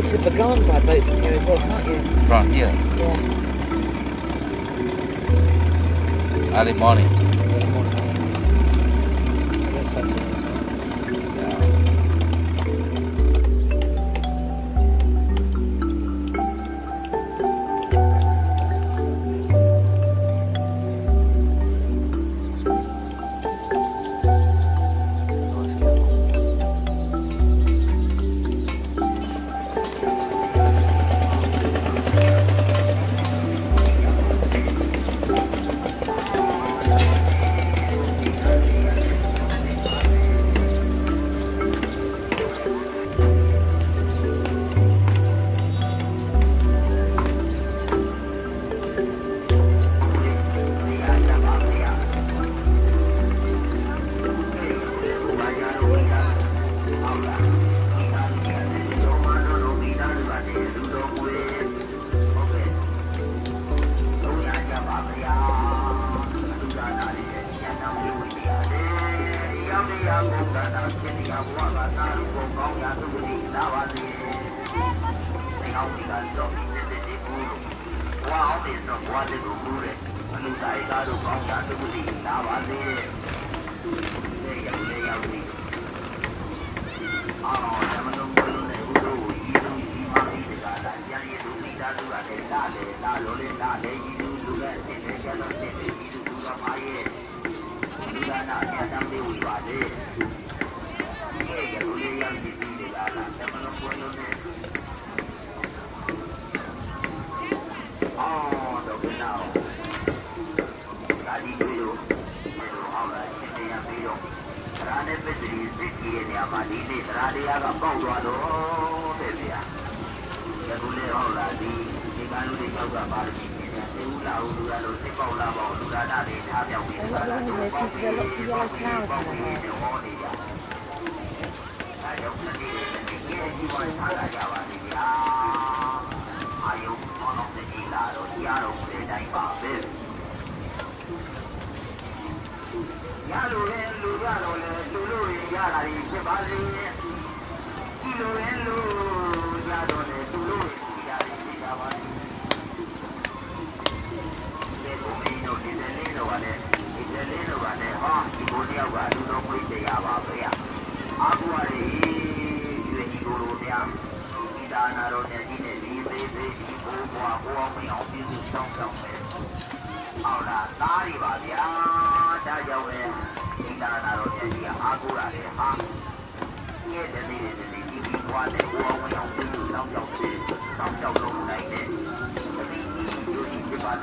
go to Bagan by boat from here as well, can't you? From here? Yeah. Early morning. Early morning. I don't touch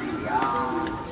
it all the